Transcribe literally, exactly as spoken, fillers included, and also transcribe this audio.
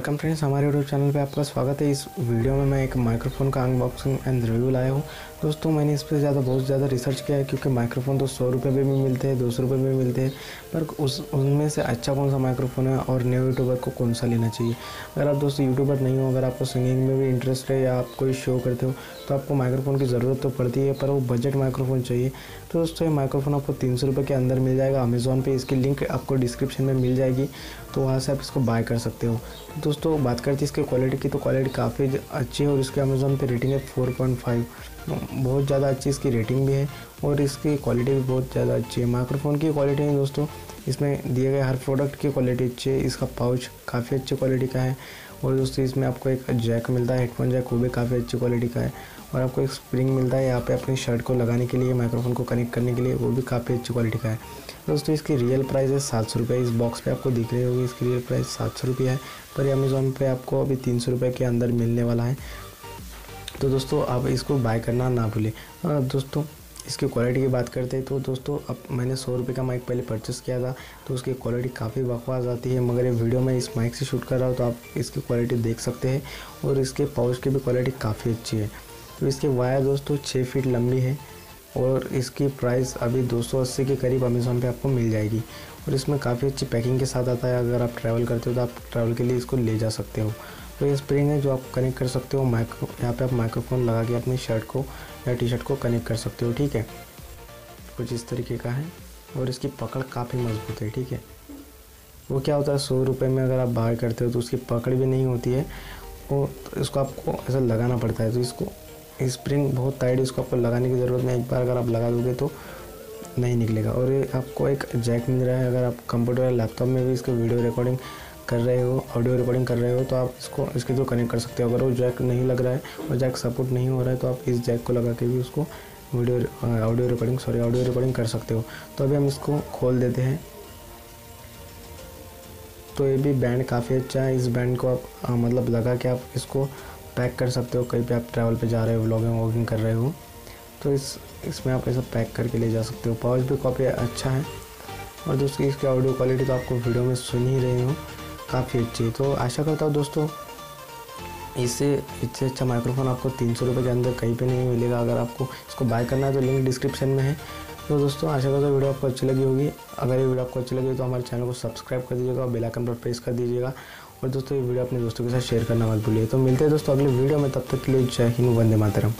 Welcome friends, हमारे YouTube channel पे आपका स्वागत है। इस वीडियो में मैं एक माइक्रोफोन का अनबॉक्सिंग एंड रिव्यू लाया हूँ। दोस्तों, मैंने इस पे ज़्यादा बहुत ज़्यादा रिसर्च किया है क्योंकि माइक्रोफोन तो सौ रुपये में भी मिलते हैं, दो सौ रुपये में भी मिलते हैं, पर उस उनमें से अच्छा कौन सा माइक्रोफोन है और न्यू यूट्यूबर को कौन सा लेना चाहिए। अगर आप दोस्तों यूट्यूबर नहीं हो, अगर आपको सिंगिंग में भी इंटरेस्ट है या आप कोई शो करते हो तो आपको माइक्रोफोन की ज़रूरत तो पड़ती है, पर वो बजट माइक्रोफोन चाहिए। तो दोस्तों, ये माइक्रोफोन आपको तीन सौ रुपये के अंदर मिल जाएगा अमेज़ॉन पे। इसकी लिंक आपको डिस्क्रिप्शन में मिल जाएगी, तो वहाँ से आप इसको बाय कर सकते हो। दोस्तों, बात करते हैं इसकी क्वालिटी की, तो क्वालिटी काफ़ी अच्छी है और इसकी अमेज़ॉन पे रेटिंग है फोर पॉइंट फाइव, बहुत ज़्यादा अच्छी इसकी रेटिंग भी है और इसकी क्वालिटी भी बहुत ज़्यादा अच्छी है। माइक्रोफोन की क्वालिटी है दोस्तों, इसमें दिए गए हर प्रोडक्ट की क्वालिटी अच्छी है। इसका पाउच काफ़ी अच्छी क्वालिटी का है और दोस्तों इसमें आपको एक जैक मिलता है, हेडफोन जैक, वो भी काफ़ी अच्छी क्वालिटी का है। और आपको एक स्प्रिंग मिलता है यहाँ पे अपनी शर्ट को लगाने के लिए, माइक्रोफोन को कनेक्ट करने के लिए, वो भी काफ़ी अच्छी क्वालिटी का है। दोस्तों, इसकी रियल प्राइस है सात सौ रुपये। इस बॉक्स पे आपको दिख रही होगी इसकी रियल प्राइस सात सौ रुपये है, पर अमेज़ॉन पे आपको अभी तीन सौ रुपये के अंदर मिलने वाला है। तो दोस्तों, आप इसको बाय करना ना भूलें। दोस्तों, इसकी क्वालिटी की बात करते हैं तो दोस्तों, अब मैंने सौ रुपये का माइक पहले परचेस किया था, तो उसकी क्वालिटी काफ़ी बकवास आती है, मगर ये वीडियो मैं इस माइक से शूट कर रहा हूँ तो आप इसकी क्वालिटी देख सकते हैं। और इसके पाउच की भी क्वालिटी काफ़ी अच्छी है। तो इसकी वायर दोस्तों छः फीट लंबी है और इसकी प्राइस अभी दो सौ अस्सी के करीब अमेज़ॉन पे आपको मिल जाएगी। और इसमें काफ़ी अच्छी पैकिंग के साथ आता है, अगर आप ट्रैवल करते हो तो आप ट्रैवल के लिए इसको ले जा सकते हो। तो ये स्प्रिंग है जो आप कनेक्ट कर सकते हो माइक्रो, यहाँ पे आप माइक्रोफोन लगा के अपनी शर्ट को या टी शर्ट को कनेक्ट कर सकते हो। ठीक है, कुछ इस तरीके का है और इसकी पकड़ काफ़ी मजबूत है। ठीक है, वो क्या होता है, सौ रुपये में अगर आप बाय करते हो तो उसकी पकड़ भी नहीं होती है और तो इसको आपको ऐसा लगाना पड़ता है। तो इसको स्प्रिंग बहुत टाइट है, इसको आपको लगाने की ज़रूरत नहीं, एक बार अगर आप लगा दोगे तो नहीं निकलेगा। और ये आपको एक जैक मिल रहा है, अगर आप कंप्यूटर या लैपटॉप में भी इसके वीडियो रिकॉर्डिंग कर रहे हो, ऑडियो रिकॉर्डिंग कर रहे हो तो आप इसको इसके थ्रू कनेक्ट कर सकते हो। अगर वो जैक नहीं लग रहा है और जैक सपोर्ट नहीं हो रहा है तो आप इस जैक को लगा के भी उसको video audio recording sorry audio recording कर सकते हो। तो अभी हम इसको खोल देते हैं। तो ये भी बैंड काफ़ी अच्छा है। इस बैंड को आप आ, मतलब लगा के आप इसको पैक कर सकते हो, कहीं पे आप ट्रैवल पे जा रहे हो, व्लॉगिंग वॉगिंग कर रहे हो तो इस इसमें आप ऐसा पैक करके ले जा सकते हो। पाउच भी काफ़ी अच्छा है और दोस्तों इसकी ऑडियो क्वालिटी तो आपको वीडियो में सुन ही रहे हो, काफ़ी अच्छी है। तो आशा करता हूँ दोस्तों, इससे इससे अच्छा माइक्रोफोन आपको तीन सौ रुपये के अंदर कहीं पे नहीं मिलेगा। अगर आपको इसको बाय करना है तो लिंक डिस्क्रिप्शन में है। तो दोस्तों, आशा करता हूँ वीडियो आपको अच्छी लगी होगी। अगर ये वीडियो आपको अच्छी लगी तो हमारे चैनल को सब्सक्राइब कर दीजिएगा और बेल आइकन पर प्रेस कर दीजिएगा। और दोस्तों, ये वीडियो अपने दोस्तों के साथ शेयर करना मत भूलिए। तो मिलते हैं दोस्तों अगले वीडियो में, तब तक के लिए जय हिंद, वंदे मातरम।